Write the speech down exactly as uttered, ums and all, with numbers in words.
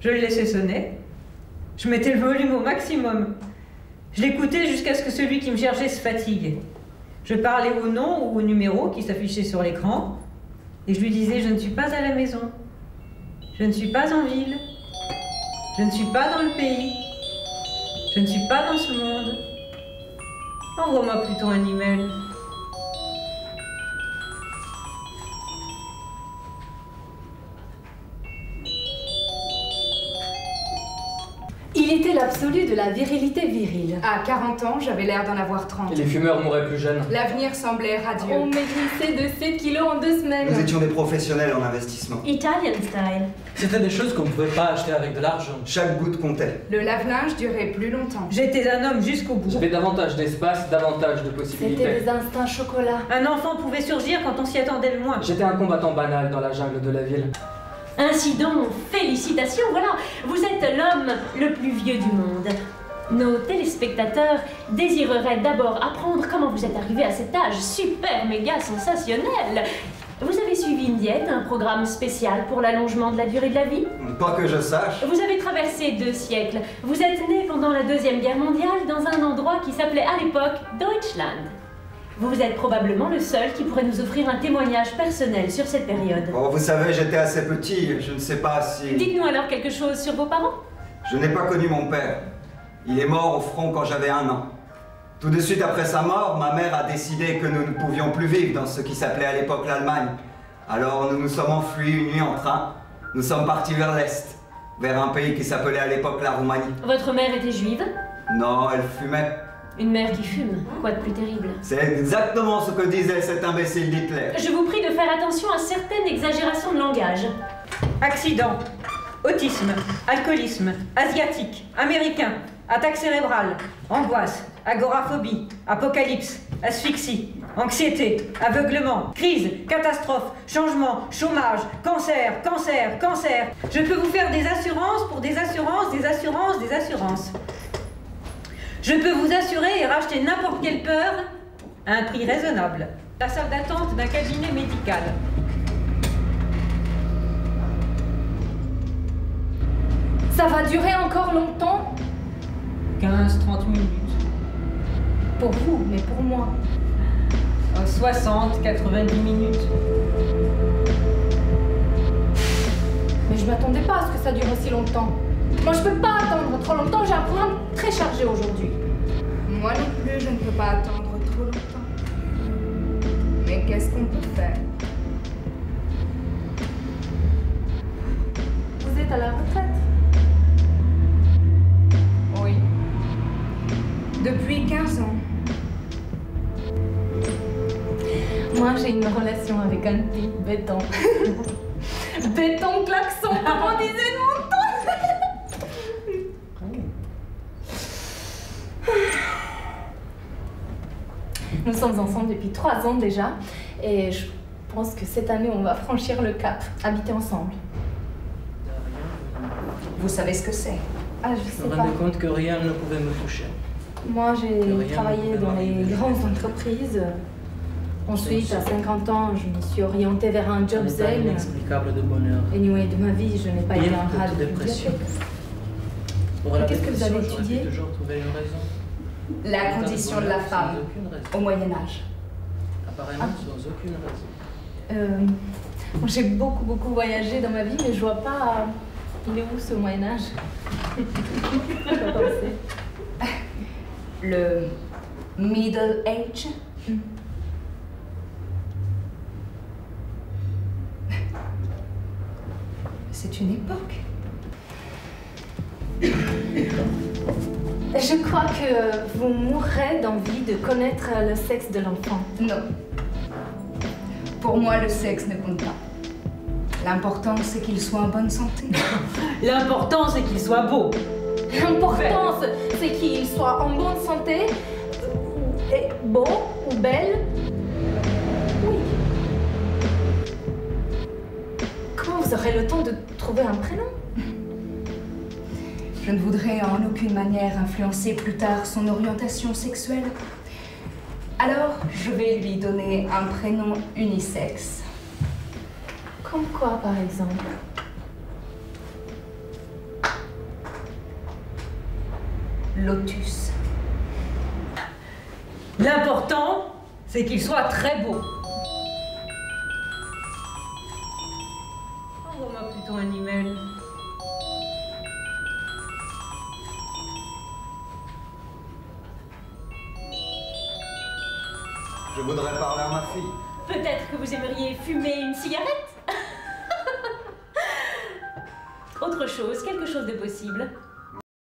Je le laissais sonner. Je mettais le volume au maximum. Je l'écoutais jusqu'à ce que celui qui me cherchait se fatigue. Je parlais au nom ou au numéro qui s'affichait sur l'écran et je lui disais « Je ne suis pas à la maison. Je ne suis pas en ville. Je ne suis pas dans le pays. Je ne suis pas dans ce monde. Envoie-moi plutôt un email. » Il était l'absolu de la virilité virile. À quarante ans, j'avais l'air d'en avoir trente. Et les fumeurs mouraient plus jeunes. L'avenir semblait radieux. On maigrissait de sept kilos en deux semaines. Nous étions des professionnels en investissement. Italian style. C'était des choses qu'on ne pouvait pas acheter avec de l'argent. Chaque goutte comptait. Le lave-linge durait plus longtemps. J'étais un homme jusqu'au bout. J'avais davantage d'espace, davantage de possibilités. C'était des instincts chocolat. Un enfant pouvait surgir quand on s'y attendait le moins. J'étais un combattant banal dans la jungle de la ville. Ainsi donc, félicitations, voilà, vous êtes l'homme le plus vieux du monde. Nos téléspectateurs désireraient d'abord apprendre comment vous êtes arrivé à cet âge super méga sensationnel. Vous avez suivi une diète, un programme spécial pour l'allongement de la durée de la vie? Pas que je sache. Vous avez traversé deux siècles. Vous êtes né pendant la Deuxième Guerre mondiale dans un endroit qui s'appelait à l'époque Deutschland. Vous êtes probablement le seul qui pourrait nous offrir un témoignage personnel sur cette période. Oh, vous savez, j'étais assez petit, je ne sais pas si... Dites-nous alors quelque chose sur vos parents. Je n'ai pas connu mon père. Il est mort au front quand j'avais un an. Tout de suite après sa mort, ma mère a décidé que nous ne pouvions plus vivre dans ce qui s'appelait à l'époque l'Allemagne. Alors nous nous sommes enfuis une nuit en train. Nous sommes partis vers l'Est, vers un pays qui s'appelait à l'époque la Roumanie. Votre mère était juive? Non, elle fumait. Une mère qui fume, quoi de plus terrible? C'est exactement ce que disait cet imbécile d'Hitler. Je vous prie de faire attention à certaines exagérations de langage. Accident, autisme, alcoolisme, asiatique, américain, attaque cérébrale, angoisse, agoraphobie, apocalypse, asphyxie, anxiété, aveuglement, crise, catastrophe, changement, chômage, cancer, cancer, cancer. Je peux vous faire des assurances pour des assurances, des assurances, des assurances. Je peux vous assurer et racheter n'importe quelle peur à un prix raisonnable. La salle d'attente d'un cabinet médical. Ça va durer encore longtemps? quinze à trente minutes. Pour vous, mais pour moi. soixante à quatre-vingt-dix minutes. Mais je m'attendais pas à ce que ça dure aussi longtemps. Moi, je peux pas attendre trop longtemps, j'ai un programme très chargé aujourd'hui. Moi non plus, je ne peux pas attendre trop longtemps. Mais qu'est-ce qu'on peut faire? Vous êtes à la retraite? Oui. Depuis quinze ans. Moi, j'ai une relation avec un petit béton. Béton klaxon, comment disait-nous? Nous sommes ensemble depuis trois ans déjà et je pense que cette année on va franchir le cap, habiter ensemble. Vous savez ce que c'est? Ah, je sais pas. Je me rendais compte que rien ne pouvait me toucher. Moi j'ai travaillé dans les grandes entreprises. Ensuite, à cinquante ans, je me suis orientée vers un job zen. Inexplicable de bonheur. Et noué de ma vie, je n'ai pas été en rage de dépression. Qu'est-ce que vous avez étudié? La condition de la femme au Moyen-Âge. Apparemment, sans aucune raison. Euh, J'ai beaucoup, beaucoup voyagé dans ma vie, mais je vois pas... Il est où ce Moyen-Âge? Le Middle Age. Mm. C'est une époque. Je crois que vous mourrez d'envie de connaître le sexe de l'enfant. Non. Pour moi, le sexe ne compte pas. L'important, c'est qu'il soit en bonne santé. L'important, c'est qu'il soit beau. L'important, c'est qu'il soit en bonne santé, et beau ou belle. Oui. Comment vous aurez le temps de trouver un prénom? Je ne voudrais en aucune manière influencer plus tard son orientation sexuelle. Alors, je vais lui donner un prénom unisexe. Comme quoi, par exemple? lotus. L'important, c'est qu'il soit très beau. Envoie-moi plutôt un email. Je voudrais parler à ma fille. Peut-être que vous aimeriez fumer une cigarette. Autre chose, quelque chose de possible.